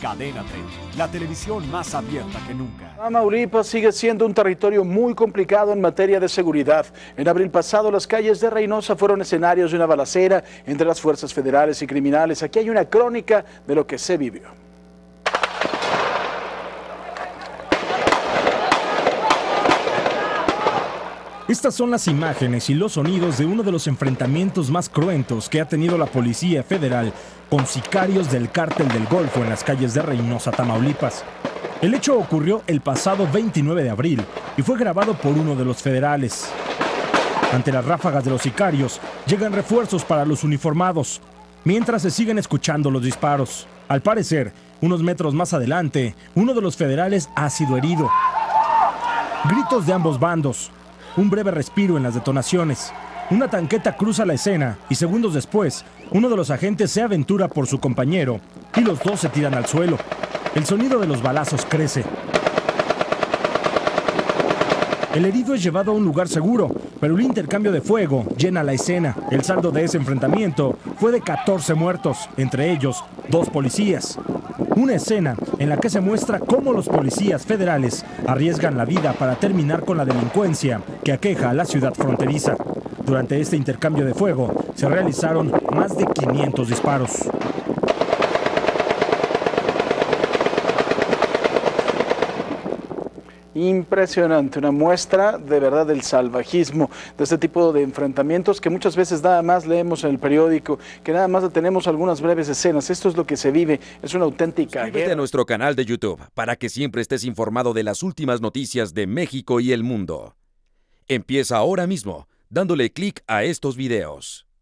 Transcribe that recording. Cadena 30, la televisión más abierta que nunca. Tamaulipas sigue siendo un territorio muy complicado en materia de seguridad. En abril pasado, las calles de Reynosa fueron escenarios de una balacera entre las fuerzas federales y criminales. Aquí hay una crónica de lo que se vivió. Estas son las imágenes y los sonidos de uno de los enfrentamientos más cruentos que ha tenido la Policía Federal con sicarios del Cártel del Golfo en las calles de Reynosa, Tamaulipas. El hecho ocurrió el pasado 29 de abril y fue grabado por uno de los federales. Ante las ráfagas de los sicarios, llegan refuerzos para los uniformados, mientras se siguen escuchando los disparos. Al parecer, unos metros más adelante, uno de los federales ha sido herido. Gritos de ambos bandos. Un breve respiro en las detonaciones. Una tanqueta cruza la escena y segundos después, uno de los agentes se aventura por su compañero y los dos se tiran al suelo. El sonido de los balazos crece. El herido es llevado a un lugar seguro, pero un intercambio de fuego llena la escena. El saldo de ese enfrentamiento fue de 14 muertos, entre ellos 2 policías. Una escena en la que se muestra cómo los policías federales arriesgan la vida para terminar con la delincuencia que aqueja a la ciudad fronteriza. Durante este intercambio de fuego se realizaron más de 500 disparos. Impresionante, una muestra de verdad del salvajismo, de este tipo de enfrentamientos que muchas veces nada más leemos en el periódico, que nada más tenemos algunas breves escenas. Esto es lo que se vive, es una auténtica guerra. Suscríbete a nuestro canal de YouTube para que siempre estés informado de las últimas noticias de México y el mundo. Empieza ahora mismo dándole clic a estos videos.